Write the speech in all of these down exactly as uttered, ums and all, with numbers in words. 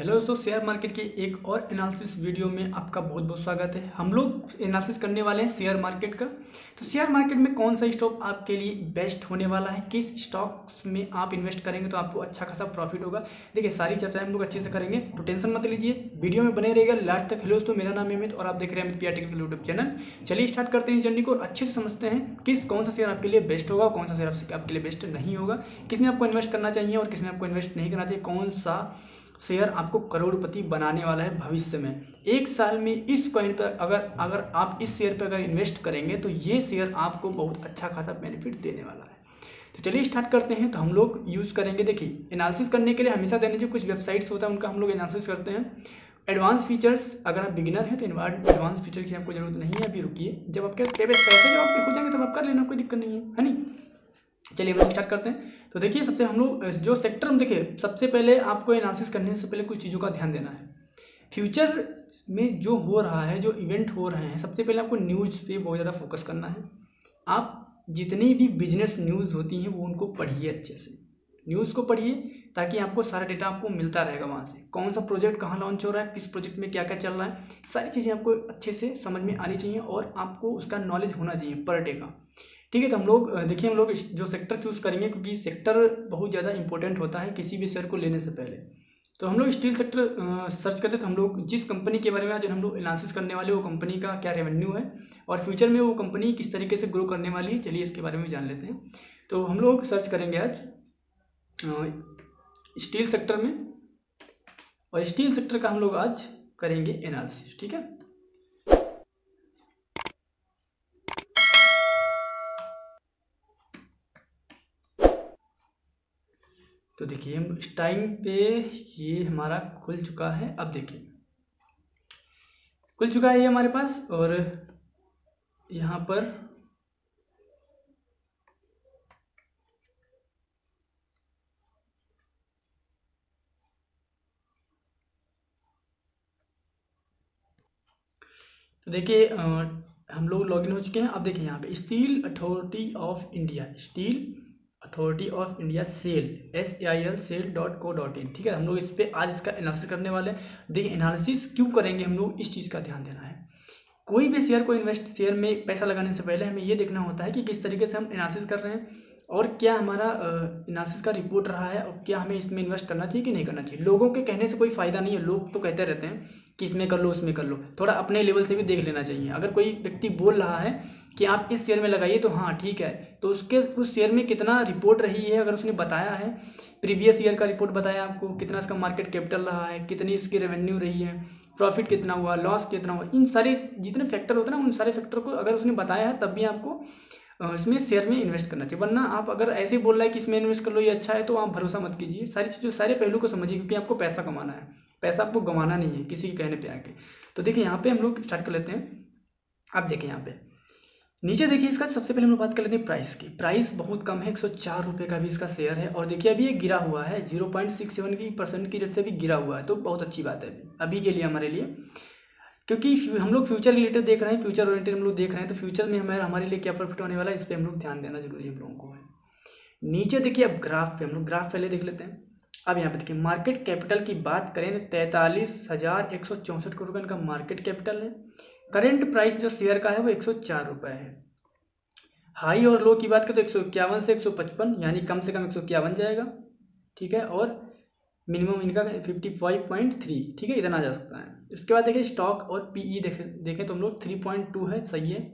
Hello दोस्तों, share market के एक और एनालिसिस वीडियो में आपका बहुत बहुत स्वागत है। हम लोग एनालिसिस करने वाले हैं शेयर मार्केट का। तो शेयर मार्केट में कौन सा स्टॉक आपके लिए बेस्ट होने वाला है, किस स्टॉक्स में आप इन्वेस्ट करेंगे तो आपको अच्छा खासा प्रॉफिट होगा। देखिए, सारी चर्चाएं हम लोग अच्छे से करेंगे, तो टेंशन मत लीजिए, वीडियो में बने रहेगा लास्ट तक। हेलो दोस्तों, मेरा नाम अमित और आप देख रहे हैं अमित टेक्निकल यूट्यूब चैनल। चलिए स्टार्ट करते हैं इस जर्नी को, अच्छे से समझते हैं किस कौन सा शेयर आपके लिए बेस्ट होगा, कौन सा शेयर आपके लिए बेस्ट नहीं होगा, किसमें आपको इन्वेस्ट करना चाहिए और किसमें आपको इन्वेस्ट नहीं करना चाहिए, कौन सा शेयर आपको करोड़पति बनाने वाला है भविष्य में। एक साल में इस कॉइन पर अगर अगर आप इस शेयर पर अगर इन्वेस्ट करेंगे तो ये शेयर आपको बहुत अच्छा खासा बेनिफिट देने वाला है। तो चलिए स्टार्ट करते हैं। तो हम लोग यूज़ करेंगे, देखिए एनालिसिस करने के लिए हमेशा ध्यान दीजिए, कुछ वेबसाइट्स होता है उनका हम लोग एनालिसिस करते हैं। एडवांस फीचर्स, अगर आप बिगिनर हैं तो एडवांस फीचर की आपको जरूरत नहीं है, अभी रुकिए, जब आपके पेमेंट पैसे जब आपके हो जाएंगे तब आप कर लेना, कोई दिक्कत नहीं है, है नहीं। चलिए हम लोग स्टार्ट करते हैं। तो देखिए, सबसे हम लोग जो सेक्टर हम देखिए, सबसे पहले आपको एनालिसिस करने से पहले कुछ चीज़ों का ध्यान देना है। फ्यूचर में जो हो रहा है, जो इवेंट हो रहे हैं, सबसे पहले आपको न्यूज़ पे बहुत ज़्यादा फोकस करना है। आप जितनी भी बिजनेस न्यूज़ होती हैं वो उनको पढ़िए, अच्छे से न्यूज़ को पढ़िए ताकि आपको सारा डेटा आपको मिलता रहेगा वहाँ से। कौन सा प्रोजेक्ट कहाँ लॉन्च हो रहा है, किस प्रोजेक्ट में क्या क्या चल रहा है, सारी चीज़ें आपको अच्छे से समझ में आनी चाहिए और आपको उसका नॉलेज होना चाहिए पर डे का, ठीक है। तो हम लोग देखिए, हम लोग जो सेक्टर चूज़ करेंगे क्योंकि सेक्टर बहुत ज़्यादा इंपॉर्टेंट होता है किसी भी शेयर को लेने से पहले। तो हम लोग स्टील सेक्टर सर्च करते हैं। तो हम लोग जिस कंपनी के बारे में आज हम लोग एनालिसिस करने वाले, वो कंपनी का क्या रेवेन्यू है और फ्यूचर में वो कंपनी किस तरीके से ग्रो करने वाली है, चलिए इसके बारे में जान लेते हैं। तो हम लोग सर्च करेंगे आज स्टील सेक्टर में, और स्टील सेक्टर का हम लोग आज करेंगे एनालिसिस, ठीक है। तो देखिए, हम इस टाइम पे ये हमारा खुल चुका है, अब देखिए खुल चुका है ये हमारे पास, और यहाँ पर तो देखिए हम लोग लॉगिन हो चुके हैं। अब देखिए यहाँ पे steel authority of India, steel authority of India SAIL, S A I L SAIL dot co dot in, ठीक है। हम लोग इस पर आज इसका एनालिसिस करने वाले हैं। देखिए एनालिसिस क्यों करेंगे, हम लोग इस चीज़ का ध्यान देना है। कोई भी शेयर को इन्वेस्ट शेयर में पैसा लगाने से पहले हमें ये देखना होता है कि किस तरीके से हम एनालिसिस कर रहे हैं और क्या हमारा एनालिसिस का रिपोर्ट रहा है और क्या हमें इसमें इन्वेस्ट करना चाहिए कि नहीं करना चाहिए। लोगों के कहने से कोई फ़ायदा नहीं है, लोग तो कहते रहते हैं कि इसमें कर लो उसमें कर लो, थोड़ा अपने लेवल से भी देख लेना चाहिए। अगर कोई व्यक्ति बोल रहा है कि आप इस शेयर में लगाइए तो हाँ ठीक है, तो उसके उस शेयर में कितना रिपोर्ट रही है, अगर उसने बताया है प्रीवियस ईयर का रिपोर्ट बताया आपको, कितना इसका मार्केट कैपिटल रहा है, कितनी इसकी रेवेन्यू रही है, प्रॉफिट कितना हुआ, लॉस कितना हुआ, इन सारे जितने फैक्टर होते हैं ना, उन सारे फैक्टर को अगर उसने बताया है तब भी आपको इसमें शेयर में इन्वेस्ट करना चाहिए। वरना आप अगर ऐसे बोल रहा है कि इसमें इन्वेस्ट कर लो ये अच्छा है, तो आप भरोसा मत कीजिए। सारी चीज़ों सारे पहलू को समझिए क्योंकि आपको पैसा कमाना है, पैसा आपको गंवाना नहीं है किसी के कहने पे आके। तो देखिए यहाँ पे हम लोग स्टार्ट कर लेते हैं। आप देखिए यहाँ पे नीचे देखिए, इसका सबसे पहले हम लोग बात कर लेते हैं प्राइस की। प्राइस बहुत कम है, एक सौ चार रुपये का भी इसका शेयर है, और देखिए अभी ये गिरा हुआ है जीरो पॉइंट सिक्स सेवन की परसेंट की रेट से भी गिरा हुआ है, तो बहुत अच्छी बात है अभी के लिए हमारे लिए, क्योंकि हम लोग फ्यूचर रिलेटेड देख रहे हैं, फ्यूचर ओरिएंटेड हम लोग देख रहे हैं। तो फ्यूचर में हमारे हमारे लिए क्या प्रॉफिट होने वाला है, इस पर हम लोग ध्यान देना जरूरी है हम लोगों को है। नीचे देखिए, अब ग्राफ पे हम लोग ग्राफ पहले देख लेते हैं। अब यहाँ पे देखिए मार्केट कैपिटल की बात करें तो तैंतालीस हज़ार एक सौ चौंसठ करोड़ का इनका मार्केट कैपिटल है। करेंट प्राइस जो शेयर का है वो एक सौ चार रुपये है। हाई और लो की बात करें तो एक सौ इक्यावन से एक सौ पचपन यानी कम से कम एक सौ इक्यावन जाएगा, ठीक है, और मिनिमम इनका फिफ्टी फाइव पॉइंट थ्री, ठीक है, इतना जा सकता है। इसके बाद देखिए स्टॉक और पीई देखें देखें तो हम लोग थ्री पॉइंट टू है, सही है।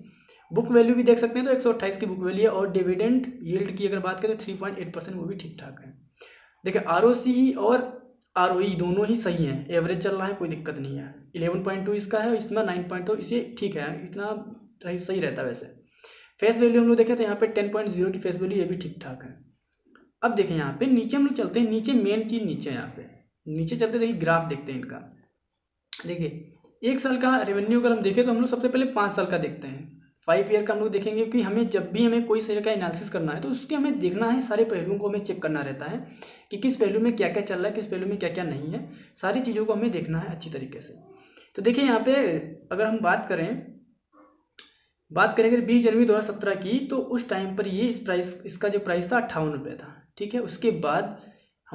बुक वैल्यू भी देख सकते हैं तो एक सौ अट्ठाईस की बुक वैल्यू है, और डिविडेंड यील्ड की अगर बात करें थ्री पॉइंट एट परसेंट, वो भी ठीक ठाक है। देखिए आरओसीई और आरओई दोनों ही सही हैं, एवरेज चल रहा है, कोई दिक्कत नहीं है। इलेवन पॉइंट टू इसका है, इसमें नाइन पॉइंट टू इसे ठीक है, इतना सही रहता है। वैसे फेस वैल्यू हम लोग देखें तो यहाँ पे टेन पॉइंट ज़ीरो की फेस वैल्यू ये भी ठीक ठाक है। अब देखें यहाँ पे नीचे हम लोग चलते हैं, नीचे मेन चीज नीचे यहाँ पे नीचे चलते देखिए ग्राफ देखते हैं इनका। देखिए एक साल का रेवेन्यू अगर हम देखें तो हम लोग सबसे पहले पाँच साल का देखते हैं, फाइव ईयर का हम लोग देखेंगे, क्योंकि हमें जब भी हमें कोई शेयर का एनालिसिस करना है तो उसके हमें देखना है, सारे पहलुओं को हमें चेक करना रहता है कि किस पहलू में क्या क्या चल रहा है, किस पहलू में क्या क्या नहीं है, सारी चीज़ों को हमें देखना है अच्छी तरीके से। तो देखिए यहाँ पे अगर हम बात करें बात करेंगे बीस जनवरी दो हज़ार सत्रह की, तो उस टाइम पर ये इस प्राइस इसका जो प्राइस था अट्ठावन रुपये था, ठीक है। उसके बाद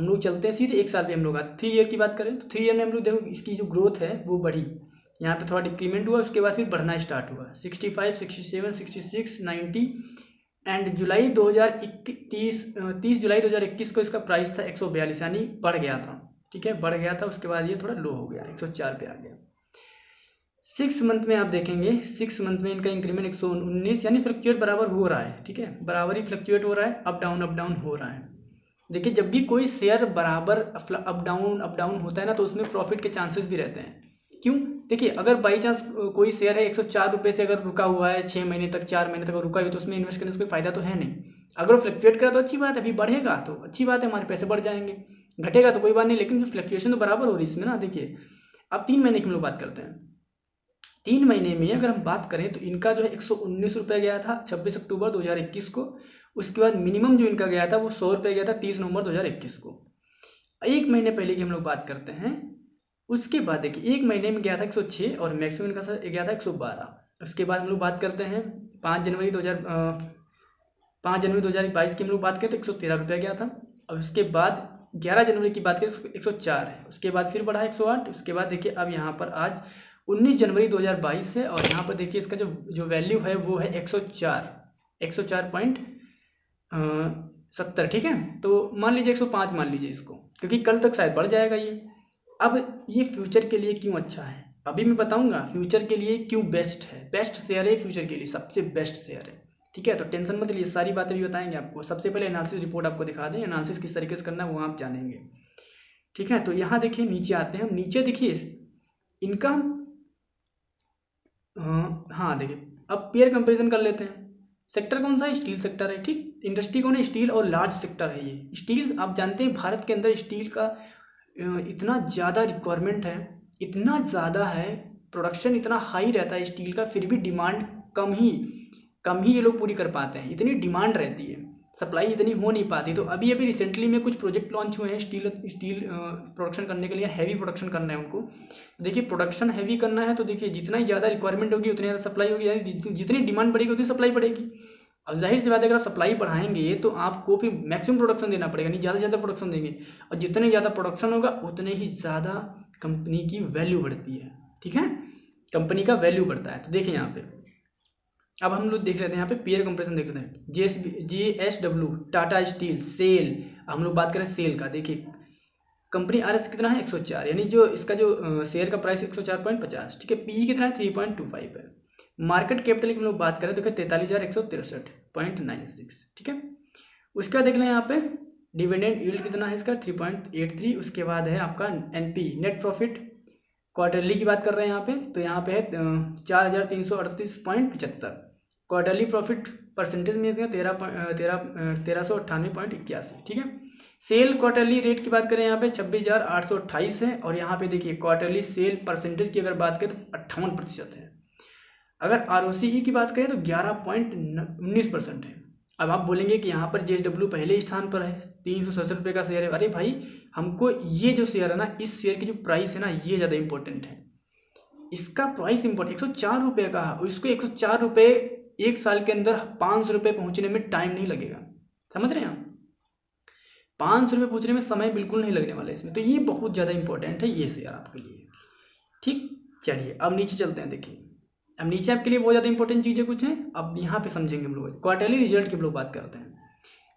हम लोग चलते हैं सीधे एक साल पे हम लोग आते। थ्री ईयर की बात करें तो थ्री ईयर में हम लोग देखो इसकी जो ग्रोथ है वो बढ़ी, यहाँ पे थोड़ा डिक्रीमेंट हुआ, उसके बाद फिर बढ़ना स्टार्ट हुआ sixty five sixty seven sixty six ninety. End जुलाई दो हज़ार इक्कीस तीस जुलाई दो हज़ार इक्कीस को इसका प्राइस था एक सौ बयालीस, यानी बढ़ गया था, ठीक है, बढ़ गया था। उसके बाद ये थोड़ा लो हो गया, एक सौ चार पे आ गया। सिक्स मंथ में आप देखेंगे सिक्स मंथ में इनका इंक्रीमेंट एक सौ उन्नीस, यानी फ्लक्चुएट बराबर हो रहा है, ठीक है, बराबर ही फ्लक्चुएट हो रहा है, अप डाउन अप डाउन हो रहा है। देखिए जब भी कोई शेयर बराबर अप डाउन अप डाउन होता है ना तो उसमें प्रॉफिट के चांसेस भी रहते हैं। क्यों? देखिए अगर बाई चांस कोई शेयर है एक सौ चार रुपये से अगर रुका हुआ है छः महीने तक, चार महीने तक अगर रुका हुआ है तो उसमें इन्वेस्ट करने से कोई फायदा तो है नहीं। अगर वो फ्लक्चुएट करा तो अच्छी बात है, अभी बढ़ेगा तो अच्छी बात है, हमारे पैसे बढ़ जाएंगे, घटेगा तो कोई बात नहीं, लेकिन फ्लक्चुएशन तो बराबर हो रही है इसमें ना। देखिए अब तीन महीने की हम लोग बात करते हैं। तीन महीने में अगर हम बात करें तो इनका जो है एक सौ उन्नीस रुपये गया था छब्बीस अक्टूबर दो हज़ार इक्कीस को। उसके बाद मिनिमम जो इनका गया था वो सौ रुपये गया था तीस नवंबर दो हज़ार इक्कीस को। एक महीने पहले की हम लोग बात करते हैं। उसके बाद देखिए एक महीने में गया था एक सौ छः और मैक्सिमम इनका सर गया था एक सौ बारह। उसके बाद हम लोग बात करते हैं पाँच जनवरी दो हज़ार पाँच जनवरी दो हज़ार बाईस की हम लोग बात करें तो एक सौ तेरह रुपये गया था। और उसके बाद ग्यारह जनवरी की बात करें तो एक सौ चार है, उसके बाद फिर बढ़ा एक सौ आठ। उसके बाद देखिए अब यहाँ पर आज उन्नीस जनवरी दो हज़ार बाईस है और यहाँ पर देखिए इसका जो जो वैल्यू है वो है एक सौ चार एक सौ चार पॉइंट सत्तर, ठीक है, तो मान लीजिए एक सौ पाँच मान लीजिए इसको, क्योंकि कल तक शायद बढ़ जाएगा ये। अब ये फ्यूचर के लिए क्यों अच्छा है अभी मैं बताऊंगा, फ्यूचर के लिए क्यों बेस्ट है, बेस्ट शेयर है फ्यूचर के लिए, सबसे बेस्ट शेयर है, ठीक है। तो टेंशन मत लीजिए, सारी बातें भी बताएंगे आपको। सबसे पहले एनालिसिस रिपोर्ट आपको दिखा दें, एनालिसिस किस तरीके से करना है वो आप जानेंगे, ठीक है। तो यहाँ देखिए नीचे आते हैं हम, नीचे देखिए इनका हाँ देखिए अब पेयर कंपैरिजन कर लेते हैं। सेक्टर कौन सा है? स्टील सेक्टर है, ठीक, इंडस्ट्री कौन है? स्टील और लार्ज सेक्टर है ये। स्टील आप जानते हैं भारत के अंदर स्टील का इतना ज़्यादा रिक्वायरमेंट है, इतना ज़्यादा है, प्रोडक्शन इतना हाई रहता है स्टील का, फिर भी डिमांड कम ही कम ही ये लोग पूरी कर पाते हैं, इतनी डिमांड रहती है, सप्लाई इतनी हो नहीं पाती। तो अभी अभी रिसेंटली में कुछ प्रोजेक्ट लॉन्च हुए हैं स्टील स्टील प्रोडक्शन करने के लिए, हैवी प्रोडक्शन करना है उनको। देखिए प्रोडक्शन हैवी करना है तो देखिए जितना ही ज़्यादा रिक्वायरमेंट होगी उतनी ज़्यादा सप्लाई होगी, यानी जितनी डिमांड बढ़ेगी उतनी सप्लाई बढ़ेगी। अब जाहिर सी बात है अगर आप सप्लाई बढ़ाएंगे तो आपको फिर मैक्सिमम प्रोडक्शन देना पड़ेगा, नहीं ज़्यादा से ज़्यादा प्रोडक्शन देंगे, और जितने ज़्यादा प्रोडक्शन होगा उतने ही ज़्यादा कंपनी की वैल्यू बढ़ती है, ठीक है, कंपनी का वैल्यू बढ़ता है। तो देखिए यहाँ पर अब हम लोग देख लेते हैं, यहाँ पे पेयर कंपैरिजन देख लेते हैं। J S J S W Tata steel SAIL, हम लोग बात करें सेल का, देखिए कंपनी आर एस कितना है एक सौ चार, यानी जो इसका जो शेयर का प्राइस एक सौ चार पॉइंट पचास, ठीक है। पीई कितना है तीन पॉइंट दो पाँच है। मार्केट कैपिटल की हम लोग बात करें तो तैंतालीस हज़ार एक सौ तिरसठ पॉइंट नाइन सिक्स ठीक है। उसके बाद देख लें यहाँ पे डिविडेंड यील्ड कितना है इसका थ्री पॉइंट एट थ्री। उसके बाद है आपका N P net profit, quarterly की बात कर रहे हैं यहाँ पे, तो यहाँ पे है चार हज़ार तीन सौ अड़तीस पॉइंट पचहत्तर। क्वार्टरली प्रॉफिट परसेंटेज में इसका तेरह तेरह तेरह सौ अट्ठानवे पॉइंट इक्यासी ठीक है। सेल क्वार्टरली रेट की बात करें यहाँ पे छब्बीस हज़ार आठ सौ अट्ठाईस है और यहाँ पे देखिए क्वार्टरली सेल परसेंटेज की अगर बात करें तो अट्ठावन प्रतिशत है। अगर आर ओ सी ई की बात करें तो ग्यारह पॉइंट उन्नीस परसेंट है। अब आप बोलेंगे कि यहाँ पर जे एस डब्ल्यू पहले स्थान पर है, तीन सौ सड़सठ रुपये का शेयर है। अरे भाई हमको ये जो शेयर है ना, इस शेयर की जो प्राइस है ना, ये ज़्यादा इंपॉर्टेंट है। इसका प्राइस इंपॉर्टेंट एक सौ चार रुपये का है और इसको एक सौ चार रुपये एक साल के अंदर पाँच सौ रुपये पहुँचने में टाइम नहीं लगेगा, समझ रहे हैं आप? पाँच सौ रुपये पहुँचने में समय बिल्कुल नहीं लगने वाला है इसमें, तो ये बहुत ज़्यादा इंपॉर्टेंट है ये शेयर आपके लिए, ठीक। चलिए अब नीचे चलते हैं। देखिए अब नीचे आपके लिए बहुत ज़्यादा इंपॉर्टेंट चीज़ें कुछ हैं, अब यहाँ पे समझेंगे हम लोग। क्वार्टरली रिजल्ट की हम लोग बात करते हैं,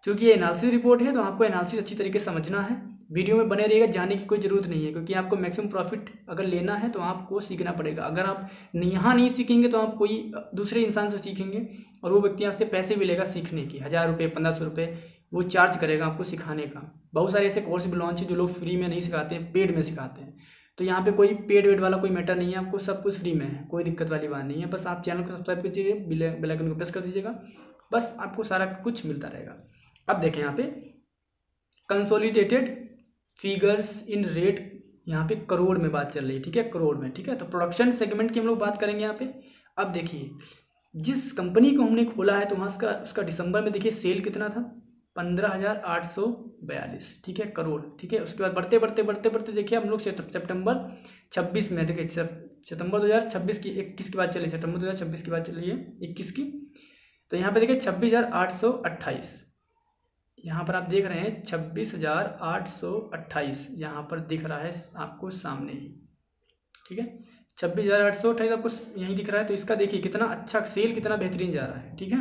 क्योंकि ये एनालिसिस रिपोर्ट है तो आपको एनालिसिस अच्छी तरीके से समझना है। वीडियो में बने रहिएगा, जाने की कोई ज़रूरत नहीं है, क्योंकि आपको मैक्सिमम प्रॉफिट अगर लेना है तो आपको सीखना पड़ेगा। अगर आप यहाँ नहीं सीखेंगे तो आप कोई दूसरे इंसान से सीखेंगे और वो व्यक्ति आपसे पैसे भी लेगा सीखने की, हज़ार रुपये पंद्रह सौ रुपये वो चार्ज करेगा आपको सिखाने का। बहुत सारे ऐसे कोर्स भी लॉन्च है जो लोग फ्री में नहीं सिखाते हैं, पेड में सिखाते हैं, तो यहाँ पे कोई पेड वेड वाला कोई मैटर नहीं है, आपको सब कुछ फ्री में है, कोई दिक्कत वाली बात नहीं है। बस आप चैनल को सब्सक्राइब कीजिए, बेल आइकन को प्रेस कर दीजिएगा, बस आपको सारा कुछ मिलता रहेगा। अब देखें यहाँ पे कंसोलिडेटेड फिगर्स इन रेट, यहाँ पे करोड़ में बात चल रही है, ठीक है, करोड़ में, ठीक है। तो प्रोडक्शन सेगमेंट की हम लोग बात करेंगे यहाँ पे। अब देखिए जिस कंपनी को हमने खोला है तो वहाँ उसका उसका दिसंबर में देखिए सेल कितना था, पंद्रह हज़ार आठ सौ बयालीस ठीक है, करोड़, ठीक है। उसके बाद बढ़ते बढ़ते बढ़ते बढ़ते देखिए हम लोग सितंबर छब्बीस में, देखिए सितंबर दो हज़ार छब्बीस की इक्कीस की बात चलिए, सितंबर दो हज़ार छब्बीस की बात चलिए इक्कीस की, तो यहाँ पे देखिए छब्बीस हज़ार आठ सौ अट्ठाईस यहाँ पर आप देख रहे हैं छब्बीस हजार आठ सौ अट्ठाईस यहाँ पर दिख रहा है आपको सामने ही, ठीक है। छब्बीस हजार आठ सौ अट्ठाईस आपको यहीं दिख रहा है, तो इसका देखिए कितना अच्छा सेल कितना बेहतरीन जा रहा है, ठीक है।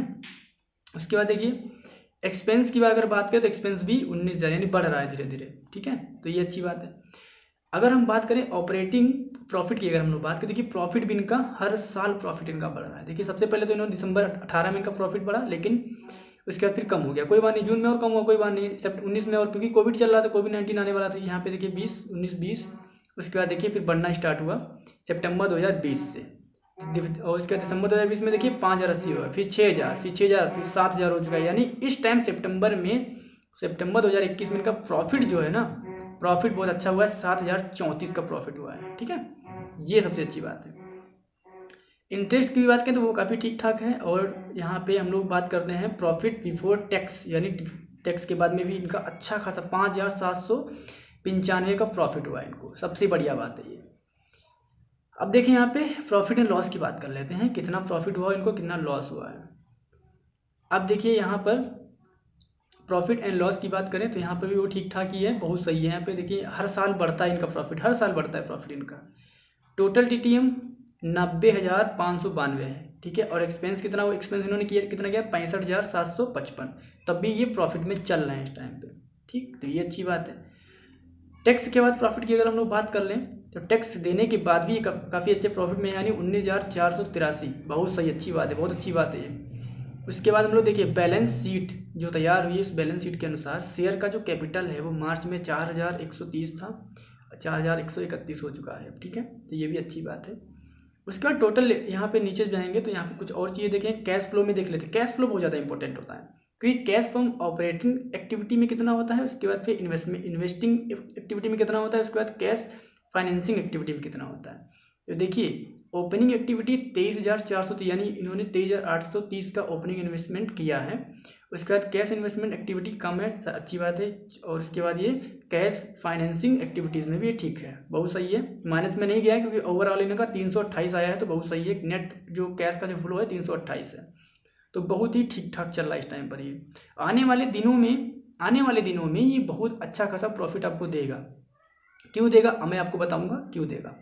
उसके बाद देखिए एक्सपेंस की अगर बात करें तो एक्सपेंस भी उन्नीस हजार यानी बढ़ रहा है धीरे धीरे, ठीक है। तो ये अच्छी बात है। अगर हम बात करें ऑपरेटिंग प्रॉफिट की, अगर हम लोग बात करें देखिए प्रॉफिट भी इनका हर साल प्रॉफिट इनका बढ़ रहा है। देखिए सबसे पहले तो इन्होंने दिसंबर अठारह में इनका प्रॉफिट बढ़ा, लेकिन उसके बाद फिर कम हो गया, कोई बात नहीं, जून में और कम हुआ, कोई बात नहीं, सेप्ट उन्नीस में, और क्योंकि कोविड चल रहा था, कोविड नाइन्टीन आने वाला था, यहाँ पे देखिए बीस उन्नीस बीस, उसके बाद देखिए फिर बढ़ना स्टार्ट हुआ सितंबर दो हज़ार बीस से, और उसके बाद दिसंबर दो हज़ार बीस में देखिए पाँच हज़ार अस्सी हुआ, फिर छः हज़ार फिर छः हज़ार फिर सात हज़ार हो चुका है। यानी इस टाइम सेप्टेम्बर में सेप्टेम्बर दो हज़ार इक्कीस में इनका प्रॉफिट जो है ना प्रॉफिट बहुत अच्छा हुआ है, सात हज़ार चौंतीस का प्रॉफिट हुआ है, ठीक है। ये सबसे अच्छी बात है। इंटरेस्ट की भी बात करें तो वो काफ़ी ठीक ठाक है। और यहाँ पे हम लोग बात करते हैं प्रॉफिट बिफोर टैक्स, यानी टैक्स के बाद में भी इनका अच्छा खासा पाँच हज़ार सात सौ पंचानवे का प्रॉफिट हुआ है इनको, सबसे बढ़िया बात है ये। अब देखें यहाँ पे प्रॉफिट एंड लॉस की बात कर लेते हैं, कितना प्रॉफिट हुआ इनको, कितना लॉस हुआ है। अब देखिए यहाँ पर प्रॉफिट एंड लॉस की बात करें तो यहाँ पर भी वो ठीक ठाक ही है, बहुत सही है। यहाँ पे देखिए हर साल बढ़ता है इनका प्रॉफिट, हर साल बढ़ता है प्रॉफिट इनका। टोटल टी टी एम नब्बे हज़ार पाँच सौ बानवे है, ठीक है। और एक्सपेंस कितना हुआ, एक्सपेंस इन्होंने किया कितना किया पैंसठ हज़ार सात सौ पचपन, तब भी ये प्रॉफिट में चल रहे हैं इस टाइम पे, ठीक। तो ये अच्छी बात है। टैक्स के बाद प्रॉफिट की अगर हम लोग बात कर लें तो टैक्स देने के बाद भी काफ़ी अच्छे प्रॉफिट में, यानी उन्नीस हज़ार चार सौ तिरासी, बहुत सही, अच्छी बात है, बहुत अच्छी बात है ये। उसके बाद हम लोग देखिए बैलेंस शीट जो तैयार हुई है, उस बैलेंस शीट के अनुसार शेयर का जो कैपिटल है वो मार्च में चार हज़ार एक सौ तीस था, चार हज़ार एक सौ इकतीस हो चुका है, ठीक है। तो ये भी अच्छी बात है। उसके बाद टोटल यहाँ पे नीचे जाएंगे तो यहाँ पे कुछ और चीज़ें देखें, कैश फ्लो में देख लेते हैं। कैश फ्लो बहुत ज़्यादा इंपॉर्टेंट होता है, क्योंकि कैश फ्रॉम ऑपरेटिंग एक्टिविटी में कितना होता है, उसके बाद फिर इन्वेस्टमेंट इन्वेस्टिंग एक्टिविटी में कितना होता है, उसके बाद कैश फाइनेंसिंग एक्टिविटी में कितना होता है। तो देखिए ओपनिंग एक्टिविटी तेईस हज़ार चार सौ तीस, यानी इन्होंने तेईस हज़ार आठ सौ तीस का ओपनिंग इन्वेस्टमेंट किया है। उसके बाद कैश इन्वेस्टमेंट एक्टिविटी कम है, अच्छी बात है। और उसके बाद ये कैश फाइनेंसिंग एक्टिविटीज़ में भी ठीक है, बहुत सही है, माइनस में नहीं गया है, क्योंकि ओवरऑल इनका तीन सौ अट्ठाईस आया है, तो बहुत सही है। नेट जो कैश का जो फ्लो है तीन सौ अट्ठाईस है, तो बहुत ही ठीक ठाक चल रहा है इस टाइम पर ये। आने वाले दिनों में आने वाले दिनों में ये बहुत अच्छा खासा प्रॉफिट आपको देगा, क्यों देगा मैं आपको बताऊँगा क्यों देगा।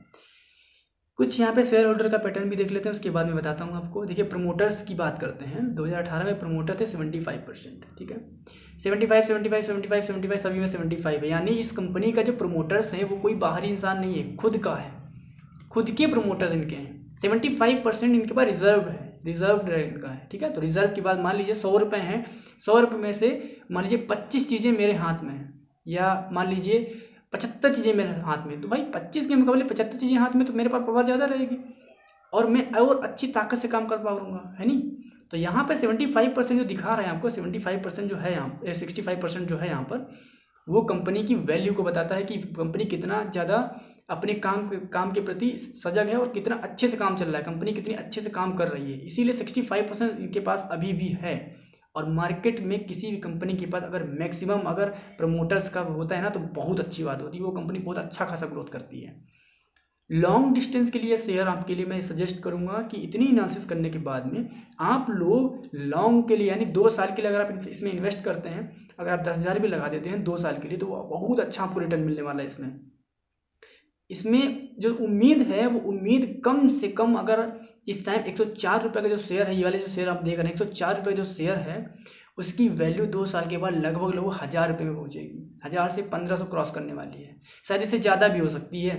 कुछ यहाँ पे शेयर होल्डर का पैटर्न भी देख लेते हैं, उसके बाद में बताता हूँ आपको। देखिए प्रमोटर्स की बात करते हैं, दो हज़ार अठारह में प्रमोटर थे पचहत्तर परसेंट, ठीक है। पचहत्तर, पचहत्तर, पचहत्तर, पचहत्तर सभी में पचहत्तर है, यानी इस कंपनी का जो प्रमोटर्स हैं वो कोई बाहरी इंसान नहीं है, खुद का है, खुद के प्रमोटर्स इनके हैं। पचहत्तर परसेंट इनके पास रिजर्व है, रिजर्व इनका है, ठीक है। तो रिजर्व की बात मान लीजिए सौ रुपये हैं, सौ रुपये में से मान लीजिए पच्चीस चीज़ें मेरे हाथ में हैं, या मान लीजिए पचहत्तर चीज़ें मेरे हाथ में, तो भाई पच्चीस के मुकाबले पचहत्तर चीज़ें हाथ में, तो मेरे पास पावर ज़्यादा रहेगी और मैं और अच्छी ताकत से काम कर पाऊँगा, है नहीं। तो यहाँ पे पचहत्तर परसेंट जो दिखा रहे हैं आपको, पचहत्तर परसेंट जो है यहाँ पैंसठ परसेंट जो है यहाँ पर, वो कंपनी की वैल्यू को बताता है कि कंपनी कितना ज़्यादा अपने काम काम के प्रति सजग है और कितना अच्छे से काम चल रहा है, कंपनी कितनी अच्छे से काम कर रही है। इसीलिए सिक्सटी फाइव परसेंट इनके पास अभी भी है। और मार्केट में किसी भी कंपनी के पास अगर मैक्सिमम अगर प्रमोटर्स का होता है ना, तो बहुत अच्छी बात होती है, वो कंपनी बहुत अच्छा खासा ग्रोथ करती है। लॉन्ग डिस्टेंस के लिए शेयर आपके लिए मैं सजेस्ट करूंगा कि इतनी एनालिसिस करने के बाद में आप लोग लॉन्ग के लिए, यानी दो साल के लिए अगर आप इसमें इन्वेस्ट करते हैं, अगर आप दस हज़ार भी लगा देते हैं दो साल के लिए, तो बहुत अच्छा आपको रिटर्न मिलने वाला है इसमें। इसमें जो उम्मीद है वो उम्मीद कम से कम, अगर इस टाइम एक सौ चार रुपये का जो शेयर है, ये वाले जो शेयर आप देख रहे हैं एक सौ चार रुपये का जो शेयर है, उसकी वैल्यू दो साल के बाद लगभग लगभग हज़ार रुपये में पहुँचेगी, हज़ार से पंद्रह सौ क्रॉस करने वाली है, शायद इससे ज़्यादा भी हो सकती है।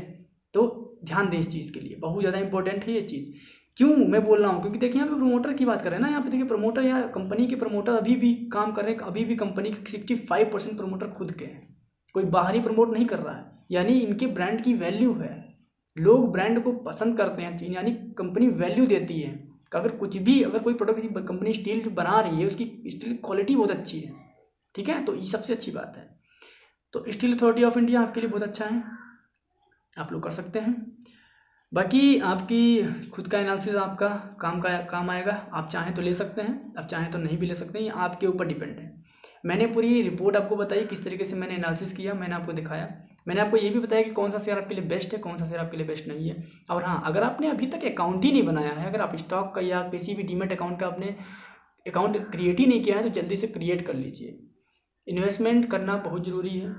तो ध्यान दें इस चीज़ के लिए, बहुत ज़्यादा इंपॉर्टेंट है ये चीज़। क्यों मैं बोल रहा हूँ, क्योंकि देखिए यहाँ पे प्रमोटर की बात करें ना, यहाँ पे देखिए प्रमोटर या कंपनी के प्रमोटर अभी भी काम कर रहे हैं, अभी भी कंपनी के सिक्सटी फाइव परसेंट प्रमोटर खुद के हैं, कोई बाहरी प्रमोट नहीं कर रहा है, यानी इनके ब्रांड की वैल्यू है, लोग ब्रांड को पसंद करते हैं, यानी कंपनी वैल्यू देती है। अगर कुछ भी अगर कोई प्रोडक्ट कंपनी स्टील जो बना रही है, उसकी स्टील क्वालिटी बहुत अच्छी है, ठीक है। तो ये सबसे अच्छी बात है। तो स्टील अथॉरिटी ऑफ इंडिया आपके लिए बहुत अच्छा है, आप लोग कर सकते हैं। बाकी आपकी खुद का एनालिसिस आपका काम का काम आएगा, आप चाहें तो ले सकते हैं, आप चाहें तो नहीं भी ले सकते हैं, ये आपके ऊपर डिपेंड है। मैंने पूरी रिपोर्ट आपको बताई किस तरीके से मैंने एनालिसिस किया, मैंने आपको दिखाया, मैंने आपको ये भी बताया कि कौन सा शेयर आपके लिए बेस्ट है, कौन सा शेयर आपके लिए बेस्ट नहीं है। और हाँ, अगर आपने अभी तक अकाउंट ही नहीं बनाया है, अगर आप स्टॉक का या किसी भी डीमेट अकाउंट का आपने अकाउंट क्रिएट ही नहीं किया है, तो जल्दी से क्रिएट कर लीजिए। इन्वेस्टमेंट करना बहुत ज़रूरी है।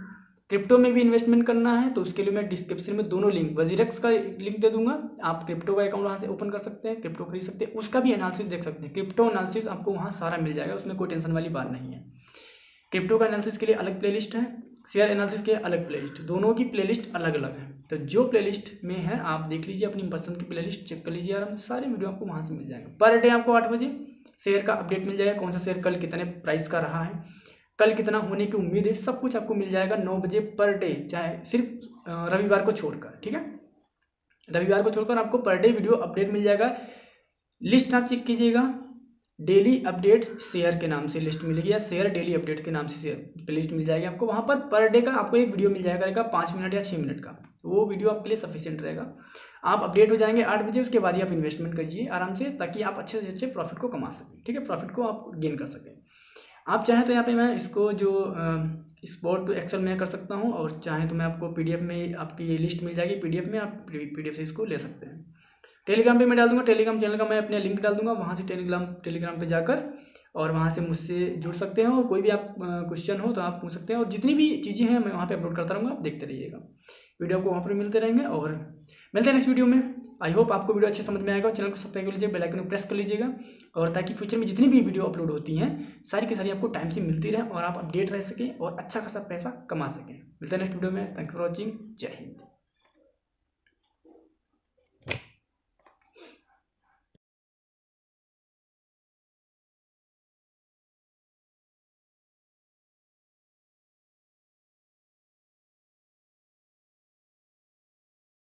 क्रिप्टो में भी इन्वेस्टमेंट करना है तो उसके लिए मैं डिस्क्रिप्शन में दोनों लिंक, वज़ीरक्स का लिंक दे दूंगा, आप क्रिप्टो का अकाउंट वहाँ से ओपन कर सकते हैं, क्रिप्टो खरीद सकते हैं, उसका भी एनालिसिस देख सकते हैं। क्रिप्टो एनालिसिस आपको वहाँ सारा मिल जाएगा, उसमें कोई टेंशन वाली बात नहीं है। क्रिप्टो का एनालिसिस के लिए अलग प्लेलिस्ट है, शेयर एनालिसिस के अलग प्लेलिस्ट, दोनों की प्लेलिस्ट अलग अलग है। तो जो प्लेलिस्ट में है आप देख लीजिए, अपनी पसंद की प्लेलिस्ट चेक कर लीजिए आराम से, सारे वीडियो आपको वहाँ से मिल जाएंगे। पर डे आपको आठ बजे शेयर का अपडेट मिल जाएगा, कौन सा शेयर कल कितने प्राइस का रहा है, कल कितना होने की उम्मीद है, सब कुछ आपको मिल जाएगा नौ बजे पर डे, चाहे सिर्फ रविवार को छोड़कर, ठीक है, रविवार को छोड़कर आपको पर डे वीडियो अपडेट मिल जाएगा। लिस्ट आप चेक कीजिएगा, डेली अपडेट शेयर के नाम से लिस्ट मिलेगी या शेयर डेली अपडेट के नाम से शेयर लिस्ट मिल जाएगी आपको। वहाँ पर पर डे का आपको एक वीडियो मिल जाएगा पाँच मिनट या छः मिनट का, वो वीडियो आपके लिए सफिशिएंट रहेगा। आप अपडेट हो जाएंगे आठ बजे, उसके बाद ही आप इन्वेस्टमेंट करिए आराम से, ताकि आप अच्छे से अच्छे प्रॉफिट को कमा सकें, ठीक है, प्रॉफिट को आप गेन कर सकें। आप चाहें तो यहाँ पे मैं इसको जो स्पॉट टू एक्सेल में कर सकता हूँ, और चाहें तो मैं आपको पीडीएफ में आपकी ये लिस्ट मिल जाएगी, पीडीएफ में आप पीडीएफ से इसको ले सकते हैं। टेलीग्राम पे मैं डाल दूँगा, टेलीग्राम चैनल का मैं अपने लिंक डाल दूँगा, वहाँ से टेलीग्राम टेलीग्राम पे जाकर और वहाँ से मुझसे जुड़ सकते हैं, और कोई भी आप क्वेश्चन हो तो आप पूछ सकते हैं, और जितनी भी चीज़ें हैं मैं वहाँ पर अपलोड करता रहूँगा, आप देखते रहिएगा, वीडियो को वहाँ पर मिलते रहेंगे। और मिलते हैं नेक्स्ट वीडियो में। आई होप आपको वीडियो अच्छे समझ में आएगा। चैनल को सब्सक्राइब कर लीजिए, बेल आइकन को प्रेस कर लीजिएगा, और ताकि फ्यूचर में जितनी भी वीडियो अपलोड होती हैं सारी की सारी आपको टाइम से मिलती रहे और आप अपडेट रह सकें और अच्छा खासा पैसा कमा सकें। मिलते हैं नेक्स्ट वीडियो में। Thanks for watching. जय हिंद।